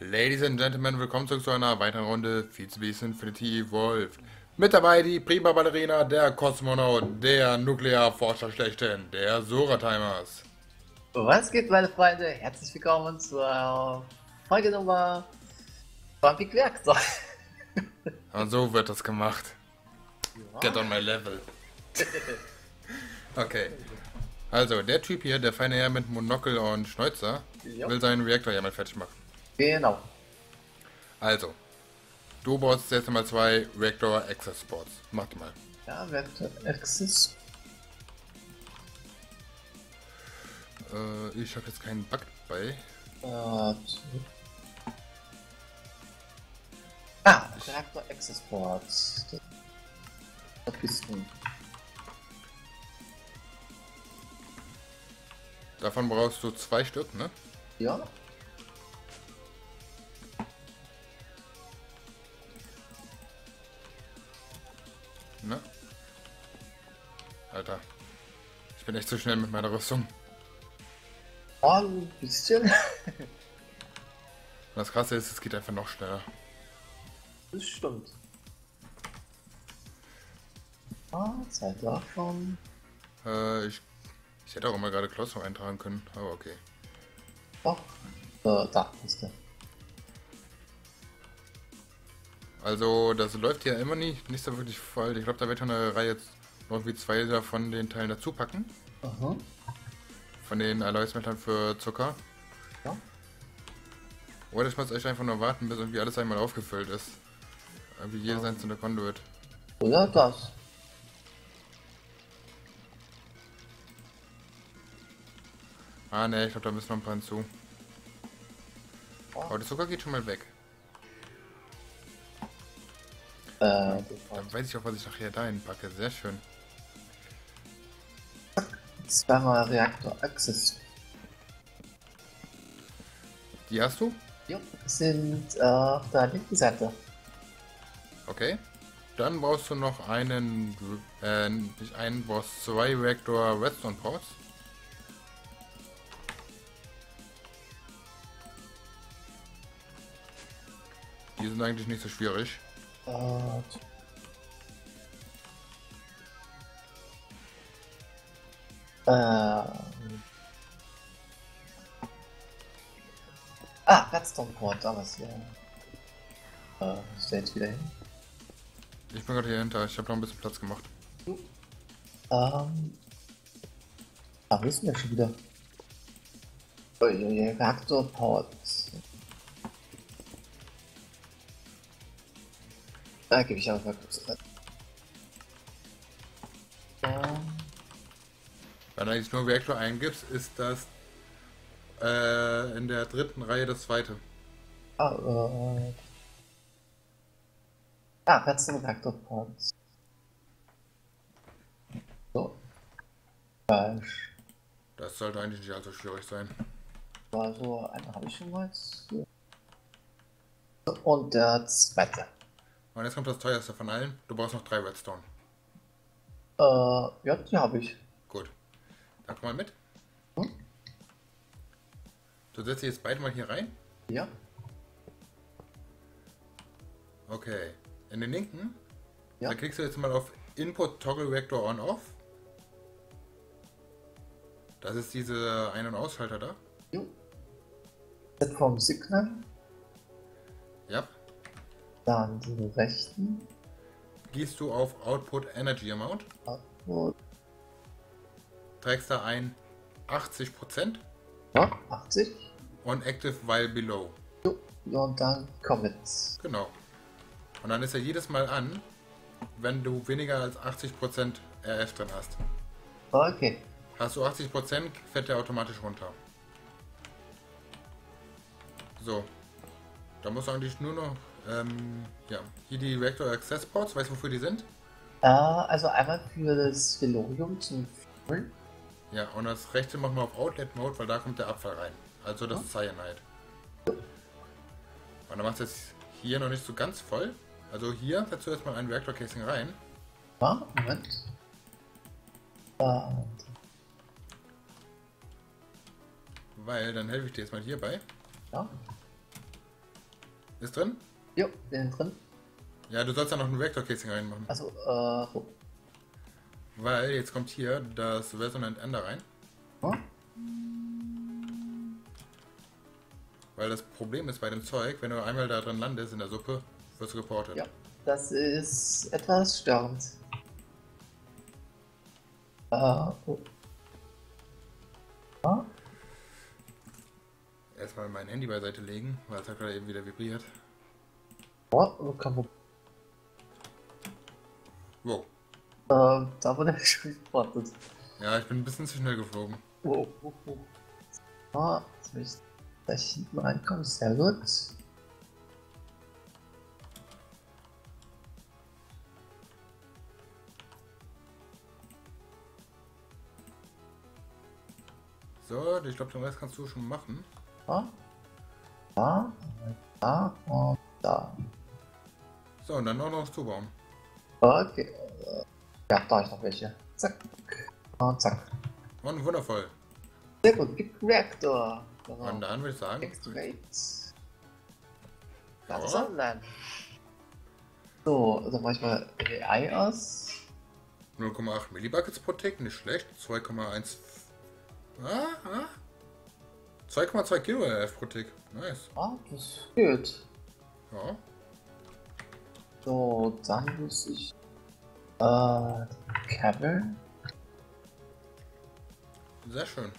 Ladies and Gentlemen, willkommen zurück zu einer weiteren Runde FTB Infinity Evolved. Mit dabei die Prima Ballerina, der Kosmonaut, der Nuklearforscher schlechthin, der Soratimers. Was geht, meine Freunde? Herzlich willkommen zur Folge Nummer 20 Werkzeug. Und so wird das gemacht. Ja. Get on my level. Okay. Also, der Typ hier, der feine Herr mit Monokel und Schnäuzer, ja, will seinen Reaktor ja mal fertig machen. Genau. Also, du baust jetzt erst einmal 2 Reactor Access Ports. Mach die mal. Ja, Reactor Access. Ich habe jetzt keinen Bug bei. Reactor Access Ports. Das ist gut. Davon brauchst du 2 Stück, ne? Ja. Ne? Alter, ich bin echt zu schnell mit meiner Rüstung. Oh, ein bisschen. Und das Krasse ist, es geht einfach noch schneller. Das stimmt. Ah, Zeit davon. Ich hätte auch immer gerade Klossung eintragen können, aber okay. Doch, da ist der. Also das läuft ja immer nicht so wirklich voll. Ich glaube, da wird schon eine Reihe jetzt noch wie 2 davon den Teilen dazu packen. Aha. Von den Alloys-Metalln für Zucker. Ja. Oder ich muss euch einfach nur warten, bis irgendwie alles einmal aufgefüllt ist. Wie jedes einzelne Conduit. Oder das. Ah ne, ich glaube, da müssen noch ein paar hinzu. Aber der Zucker geht schon mal weg. Dann weiß ich auch, was ich nachher da hinpacke. Sehr schön. Zweimal Reaktor Access. Die hast du? Ja, sind auf der linken Seite. Okay. Dann brauchst du noch einen. Nicht einen, brauchst 2 Reaktor Redstone Ports. Die sind eigentlich nicht so schwierig. Redstone Port, da war's ja. Stell dich wieder hin. Ich bin gerade hier hinter, ich habe noch ein bisschen Platz gemacht. Wo ist denn der schon wieder? Reactor Port. Da gebe ich einfach kurz rein. Wenn du eigentlich nur Reactor eingibst, ist das in der dritten Reihe das zweite. Redstone Reactor Ports. So. Falsch. Das sollte eigentlich nicht allzu schwierig sein. Also, einen habe ich schon mal. So. Und der zweite. Und jetzt kommt das teuerste von allen. Du brauchst noch 3 Redstone. Ja, die habe ich. Gut. Dann komm mal mit. Hm? Du setzt dich jetzt beide mal hier rein? Ja. Okay. In den linken, ja, da klickst du jetzt mal auf Input Toggle Reactor On Off. Das ist diese Ein- und Ausschalter da. Jo. Set vom Signal. Ja. Dann den rechten. Gehst du auf Output Energy Amount. Output. Trägst da ein 80%. Ja, 80. Und Active While Below. Ja, und dann Comments. Genau. Und dann ist er jedes Mal an, wenn du weniger als 80% RF drin hast. Okay. Hast du 80%, fährt der automatisch runter. So. Da musst du eigentlich nur noch. Ja, hier die Reactor Access Ports, weißt du, wofür die sind? Also einmal für das Velorium zum Füllen. Ja, und das rechte machen wir auf Outlet Mode, weil da kommt der Abfall rein. Also das Cyanide. Und dann machst du jetzt hier noch nicht so ganz voll. Also hier setzt du erstmal ein Reactor Casing rein. Ja, Moment. Weil, dann helfe ich dir jetzt mal hierbei. Ja. Ist drin? Jo, der ist drin. Ja, du sollst da noch ein Reactor Casing reinmachen. Achso, wo? Weil jetzt kommt hier das Resonant Ender rein. Oh? Weil das Problem ist bei dem Zeug, wenn du einmal da drin landest in der Suppe, wirst du reportet. Ja, das ist etwas störend. Oh. Oh? Erstmal mein Handy beiseite legen, weil es hat gerade eben wieder vibriert. Oh, kaputt. Wow. Da wurde er schon geportet. Ja, ich bin ein bisschen zu schnell geflogen. Wow, wow, wow. Ah, jetzt will ich gleich hinten reinkommen, sehr gut. So, ich glaube, den Rest kannst du schon machen. Da, da, da und da. So, und dann auch noch was zubauen. Okay. Ja, da ich noch welche. Zack. Und zack. Und wundervoll. Sehr gut, gibt Reactor. Genau. Und dann würde ich sagen. Extrate. Das ist online. So, dann mache ich mal AI aus. 0,8 Millibuckets pro Tick, nicht schlecht. 2,1. Ah, ah. 2,2 Kilo RF pro Tick. Nice. Ah, das geht. Ja. So, dann muss ich. Kabel. Sehr schön.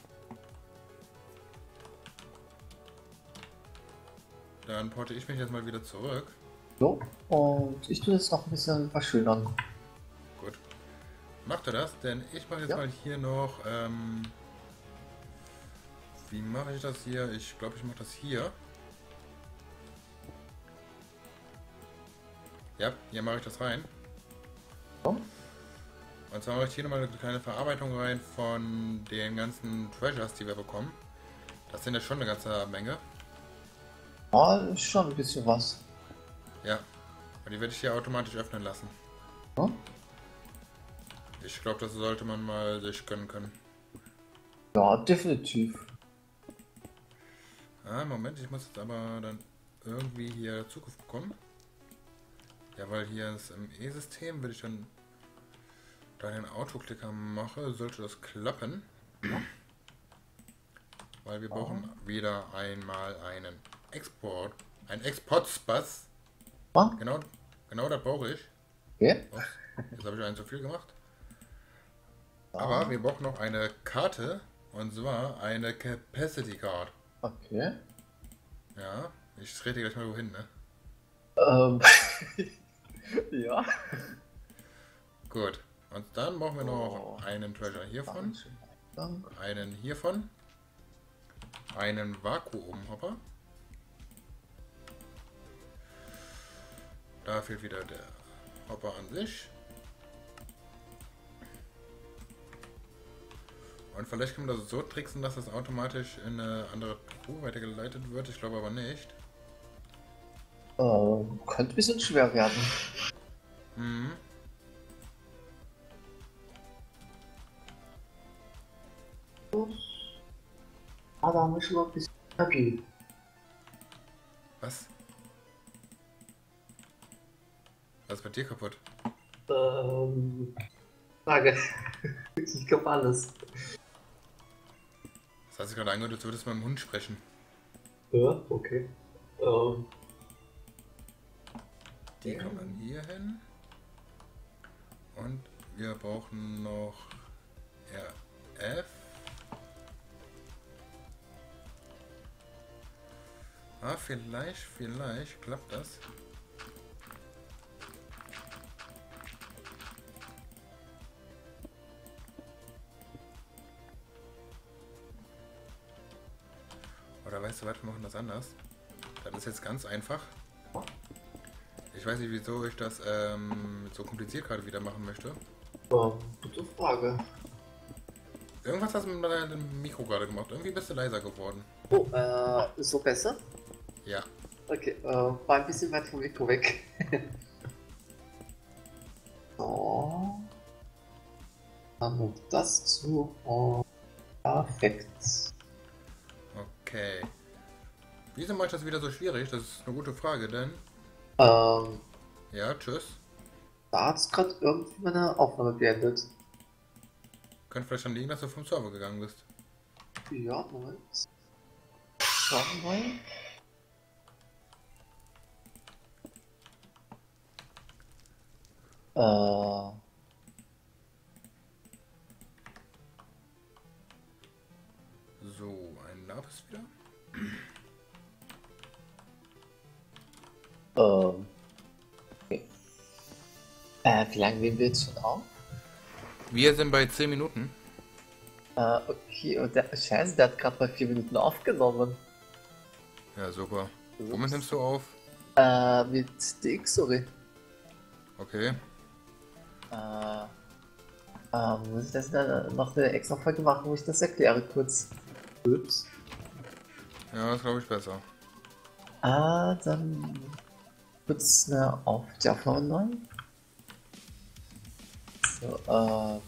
Dann porte ich mich jetzt mal wieder zurück. So, und ich tue das noch ein bisschen verschönern. Gut. Macht er das? Denn ich mache jetzt mal hier noch. Wie mache ich das hier? Ich glaube, ich mache das hier. Ja, hier mache ich das rein. Und zwar mache ich hier nochmal eine kleine Verarbeitung rein von den ganzen Treasures, die wir bekommen. Das sind ja schon eine ganze Menge. Ja, ist schon ein bisschen was. Ja, und die werde ich hier automatisch öffnen lassen. Hm? Ich glaube, das sollte man mal sich gönnen können. Ja, definitiv. Ah, Moment, ich muss jetzt aber dann irgendwie hier Zugriff bekommen. Ja, weil hier ist im E-System, wenn ich dann da den Autoclicker mache, sollte das klappen. Weil wir brauchen wieder einmal einen Export, ein Export-Spaß. Oh. Genau, genau das brauche ich. Ja. Oh, jetzt habe ich einen zu viel gemacht. Aber wir brauchen noch eine Karte, und zwar eine Capacity Card. Okay. Ja, ich trete gleich mal wohin, ne? Ja. Gut. Und dann brauchen wir noch einen Treasure hiervon. Einen hiervon. Einen Vakuumhopper. Da fehlt wieder der Hopper an sich. Und vielleicht kann man das so tricksen, dass das automatisch in eine andere Truhe weitergeleitet wird. Ich glaube aber nicht. Oh, könnte ein bisschen schwer werden. Mhm. Aber haben wir schon mal ein bisschen Energie. Was? Was ist bei dir kaputt? Frage. Ich glaube alles. Das hast du gerade angehört, als würdest du mit dem Hund sprechen. Ja, okay. Die kommen hier hin. Und wir brauchen noch RF. Ah, vielleicht klappt das. Oder weißt du was, wir machen das anders. Das ist jetzt ganz einfach. Ich weiß nicht, wieso ich das so kompliziert gerade wieder machen möchte. Oh, gute Frage. Irgendwas hast du mit deinem Mikro gerade gemacht. Irgendwie bist du leiser geworden. Oh, ist so besser? Ja. Okay, war ein bisschen weit vom Mikro weg. So. Dann noch das zu. Perfekt. Okay. Wieso macht das wieder so schwierig? Das ist eine gute Frage, denn... Ja, tschüss. Da hat es gerade irgendwie meine Aufnahme beendet. Könnte vielleicht schon liegen, dass du vom Server gegangen bist. Ja, Moment. Schauen wollen? So, ein Lapis wieder. Okay. Wie lange nehmen wir jetzt schon auf? Wir sind bei 10 Minuten. Okay, und der Scheiße, der hat gerade bei 4 Minuten aufgenommen. Ja, super. Ups. Womit nimmst du auf? Mit DXORI. Okay. Muss ich das dann noch eine extra Folge machen, wo ich das erkläre kurz? Ups. Ja, das glaube ich besser. Dann kurz eine Aufnahme neu. So,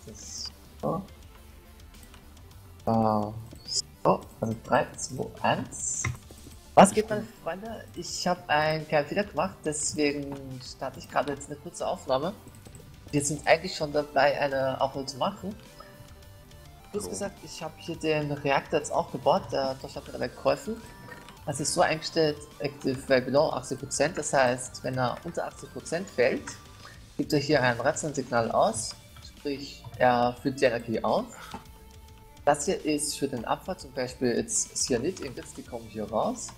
das. So. So, also 3, 2, 1. Was geht, meine Freunde? Ich habe einen kleinen Fehler gemacht, deswegen starte ich gerade jetzt eine kurze Aufnahme. Wir sind eigentlich schon dabei, eine Aufnahme zu machen. Kurz gesagt, ich habe hier den Reaktor jetzt auch gebaut, dadurch hat er mir geholfen. Das ist so eingestellt, Active Well Below 80%, das heißt, wenn er unter 80% fällt, gibt er hier ein Redstone-Signal aus, sprich, er füllt die Energie auf. Das hier ist für den Abfall, zum Beispiel jetzt Cyanide-Ingots, die kommen hier raus.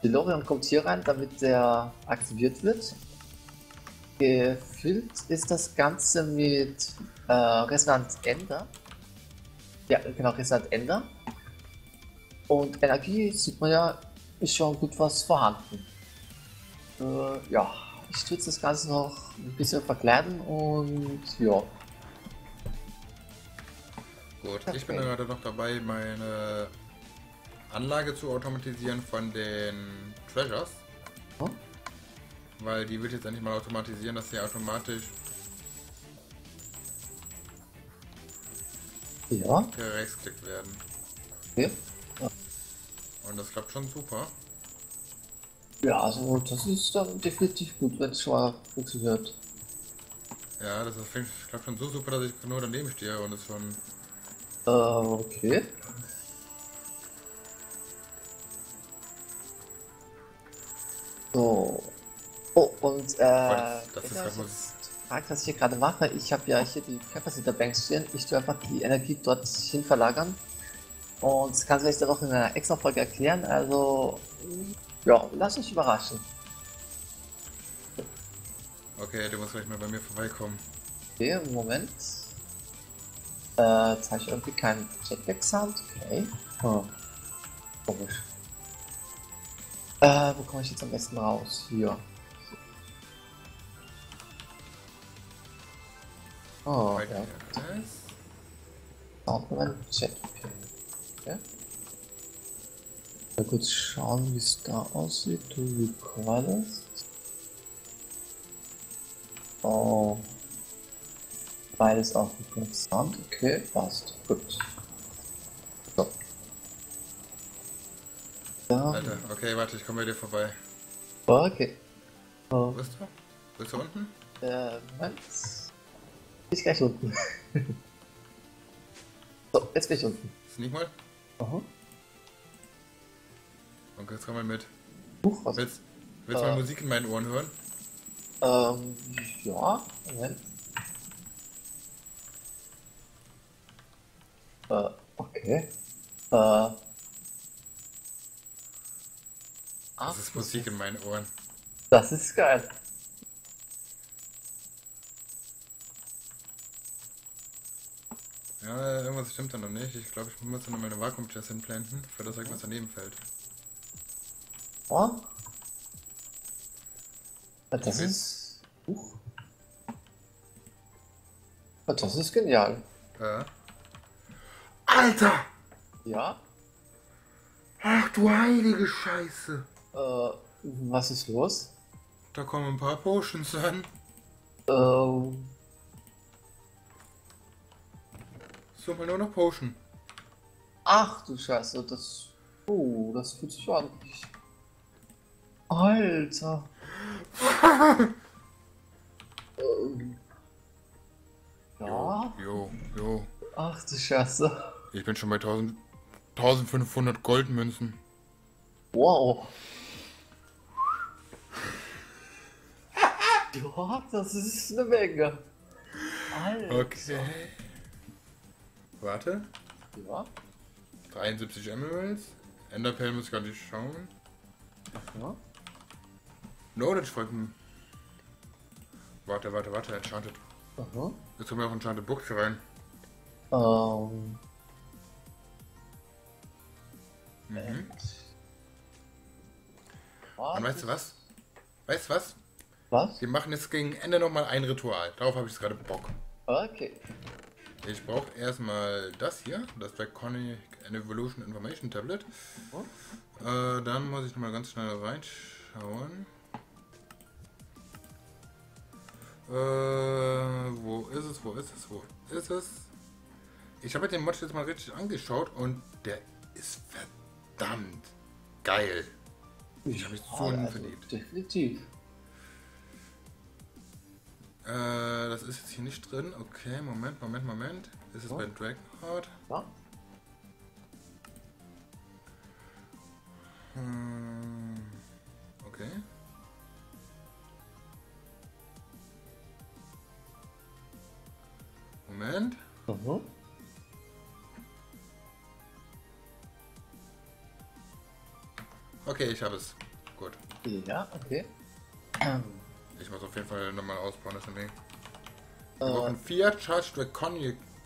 Velorium kommt hier rein, damit der aktiviert wird. Gefüllt ist das Ganze mit Resonant Ender. Ja, genau, Resonant Ender. Und Energie, sieht man ja, ist schon gut was vorhanden. Ja, ich tue jetzt das Ganze noch ein bisschen verkleiden und ja. Gut, okay. Ich bin gerade noch dabei, meine Anlage zu automatisieren von den Treasures. Oh. Weil die wird jetzt endlich mal automatisieren, dass sie automatisch ja rechtsklickt werden. Okay. Ja. Und das klappt schon super. Ja, also das ist dann definitiv gut, wenn es schon mal funktioniert. Ja, das klappt schon so super, dass ich nur daneben stehe und es schon... okay. So. Oh, und fragt, was ich hier gerade mache. Ich habe ja hier die Capacitor Banks stehen. Ich tue einfach die Energie dorthin verlagern. Und das kannst du euch dann auch in einer extra Folge erklären. Also, ja, lasst euch überraschen. Okay, du musst vielleicht mal bei mir vorbeikommen. Okay, Moment. Jetzt habe ich irgendwie keinen Jetpack-Sound, okay. Hm. Komisch. Wo komme ich jetzt am besten raus? Hier. Oh, ja. Okay. Sound mein Jetpack. Okay. Mal kurz schauen, wie es da aussieht. Du recordest. Oh. Beides auch mit Sound, okay, passt, gut. So. Dann. Alter, okay, warte, ich komme bei dir vorbei. Okay. Oh. Wo bist du? Bist du unten? Moment. Ich gleich unten. So, jetzt bin ich unten. Sneak mal? Aha. Okay, jetzt komm mal mit. Huch, was? Willst du mal Musik in meinen Ohren hören? Ja, Moment. Okay. Das ist Musik in meinen Ohren. Das ist geil. Ja, irgendwas stimmt da noch nicht. Ich glaube, ich muss noch meine Vakuumchest hinplanten, für das irgendwas daneben fällt. Oh? Das ist... Das ist genial. Ja. Alter! Ja? Ach du heilige Scheiße! Was ist los? Da kommen ein paar Potions an. So, mal nur noch Potion. Ach du Scheiße, das... Oh, das fühlt sich an. Alter. Ja. Jo. Ach du Scheiße. Ich bin schon bei 1500 Goldmünzen. Wow. Ja, das ist eine Menge. Alter. Okay. Warte. Ja. 73 Emeralds. Enderpearl muss ich gar nicht schauen. Ja. No, das freut mich. Warte, Enchanted. Aha. Jetzt kommen wir auf Enchanted Book hier rein. Und weißt du was? Was? Wir machen jetzt gegen Ende nochmal ein Ritual. Darauf habe ich gerade Bock. Okay. Ich brauche erstmal das hier, das Draconic Evolution Information Tablet. Okay. Dann muss ich nochmal ganz schnell reinschauen. Wo ist es? Ich habe den Mod jetzt mal richtig angeschaut und der ist verdammt geil. Ich habe mich so verliebt. Definitiv. Das ist jetzt hier nicht drin. Okay, Moment. Ist es bei Dragonheart? Ja. Okay. Moment. Mhm. Okay, ich habe es. Gut. Ja, okay. Ich muss auf jeden Fall nochmal ausbauen, das Ding. Wir brauchen 4 Charge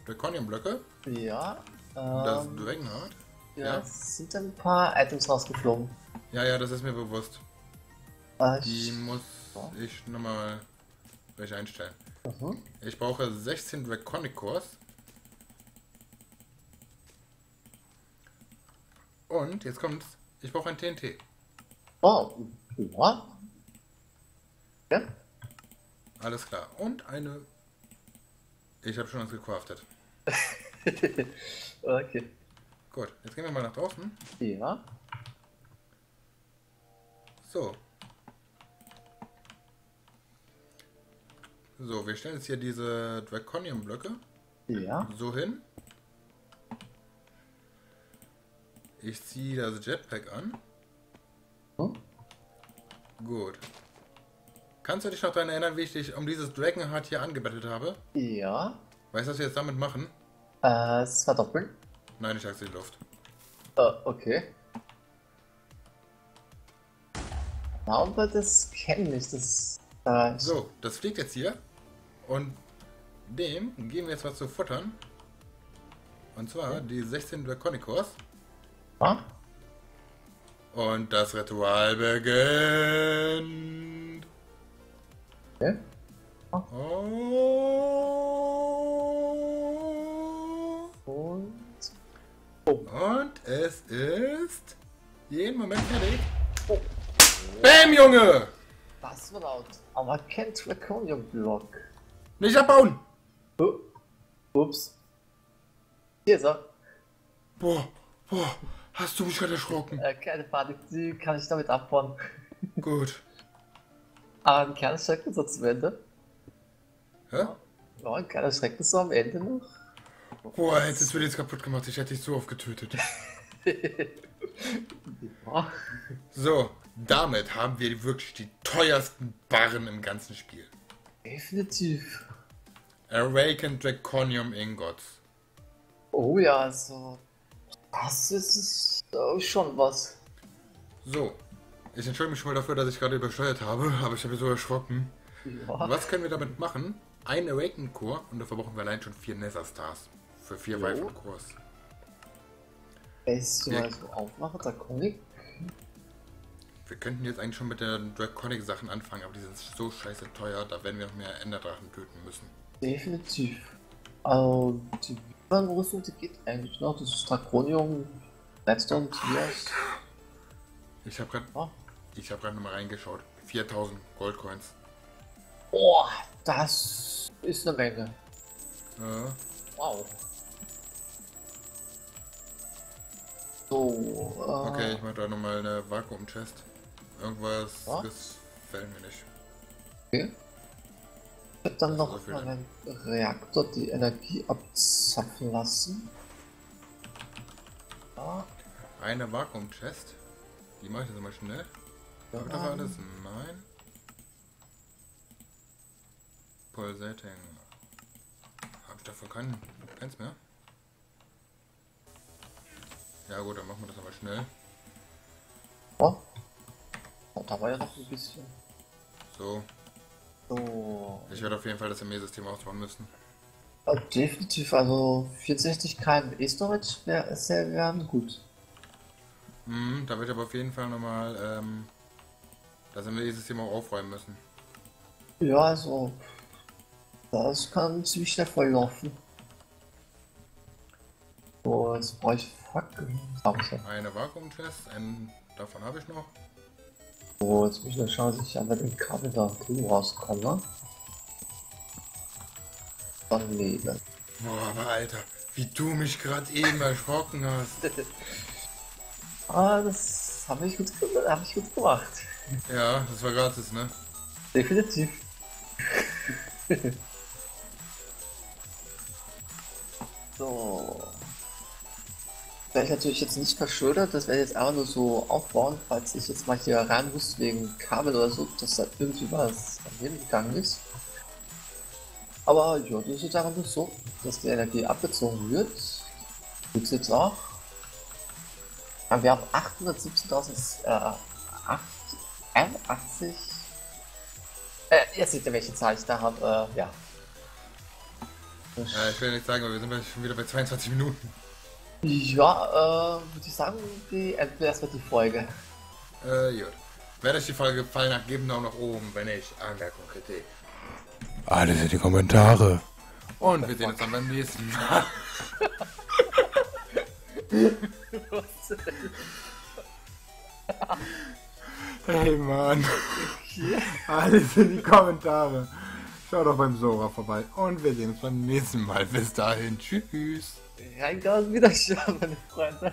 Draconium Blöcke. Ja. Das Dragonheart. Ja, es sind ein paar Items rausgeflogen. Ja, das ist mir bewusst. Die muss ich nochmal welche einstellen. Mhm. Ich brauche 16 Draconic-Kurs. Und jetzt kommt's. Ich brauche ein TNT. Oh, ja. Ja. Alles klar. Und eine... Ich habe schon eins gecraftet. Okay. Gut, jetzt gehen wir mal nach draußen. Ja. So, wir stellen jetzt hier diese Draconium-Blöcke. Ja. So hin. Ich ziehe das Jetpack an. Hm? Gut. Kannst du dich noch daran erinnern, wie ich dich um dieses Dragonheart hier angebettelt habe? Ja. Weißt du, was wir jetzt damit machen? Das verdoppeln? Nein, ich schlag sie in die Luft. Okay. Aber das kenne ich, das... So, das fliegt jetzt hier. Und dem geben wir jetzt was zu futtern. Und zwar die 16 Draconic-Kurs. Ah? Und das Ritual beginnt. Okay. Oh. Und es ist jeden Moment fertig. Oh. Bäm, Junge! Das war laut. Aber kein Draconium-Block. Nicht abbauen! Ups. Hier ist er. Boah. Hast du mich gerade erschrocken? Keine Panik, die kann ich damit abbauen. Gut. Aber ein kleiner Schrecknis am Ende. Hä? Ja, ein kleiner Schrecknis am Ende noch. Boah, jetzt wird jetzt kaputt gemacht. Ich hätte dich so oft getötet. Ja. So, damit haben wir wirklich die teuersten Barren im ganzen Spiel. Definitiv. Awakened Draconium Ingots. Oh ja, also... Das ist schon was. So. Ich entschuldige mich schon mal dafür, dass ich gerade übersteuert habe, aber ich habe mich so erschrocken. Ja. Was können wir damit machen? Ein Awakened Core und dafür brauchen wir allein schon 4 Nether Stars. Für 4 weitere Cores. Weißt du, was ich aufmache? Draconic? Wir könnten jetzt eigentlich schon mit den Draconic Sachen anfangen, aber die sind so scheiße teuer, da werden wir noch mehr Enderdrachen töten müssen. Definitiv. Also, die Rüstung, die geht eigentlich noch. Das ist Draconium, Redstone, Tiers. Ich habe gerade... Ich habe gerade nochmal reingeschaut. 4000 Goldcoins. Boah, das ist eine Menge. Wow. So. Okay, ich mach da nochmal eine Vakuumchest. Irgendwas, das gefällt mir nicht. Okay. Ich hab dann noch meinen Reaktor die Energie abzapfen lassen. Ja. Eine Vakuumchest. Die mache ich jetzt mal schnell. Ja, das alles? Nein. Pulsating. Hab ich davon keins mehr? Ja gut, dann machen wir das aber schnell. Oh. Da war ja noch ein bisschen. So. So. Ich werde auf jeden Fall das MES-System ausbauen müssen. Definitiv, also 64 kmE Storage wäre sehr gern gut. Da wird aber auf jeden Fall nochmal das MES-System auch aufräumen müssen. Ja, also das kann ziemlich schnell volllaufen. So, jetzt brauche ich eine Vakuumchest, einen davon habe ich noch. So, jetzt muss ich nur schauen, dass ich an dem Kabel da drüben rauskomme. Dann lebe. Boah, aber Alter, wie du mich gerade eben erschrocken hast. Ah, das habe ich, gut gemacht. Ja, das war gratis, ne? Definitiv. So. Das werde ich natürlich jetzt nicht verschuldet, das werde ich jetzt einfach nur so aufbauen, falls ich jetzt mal hier rein muss wegen Kabel oder so, dass da irgendwie was daneben gegangen ist. Aber ja, das ist einfach nur so, dass die Energie abgezogen wird. Tut's jetzt auch. Aber wir haben 817.080. Jetzt seht ihr, welche Zahl ich da habe, ja. Ich will nicht sagen, aber wir sind schon wieder bei 22 Minuten. Ja, würde ich sagen, erstmal die Folge. Gut. Wenn euch die Folge gefallen hat, gebt einen Daumen nach oben, wenn nicht, Anmerkung, Kritik. Alles in die Kommentare. Und wir sehen uns dann beim nächsten Mal. Was denn? Hey Mann. Alles in die Kommentare. Schaut doch beim Sora vorbei. Und wir sehen uns beim nächsten Mal. Bis dahin. Tschüss. Reingehauen, wieder schauen, meine Freunde.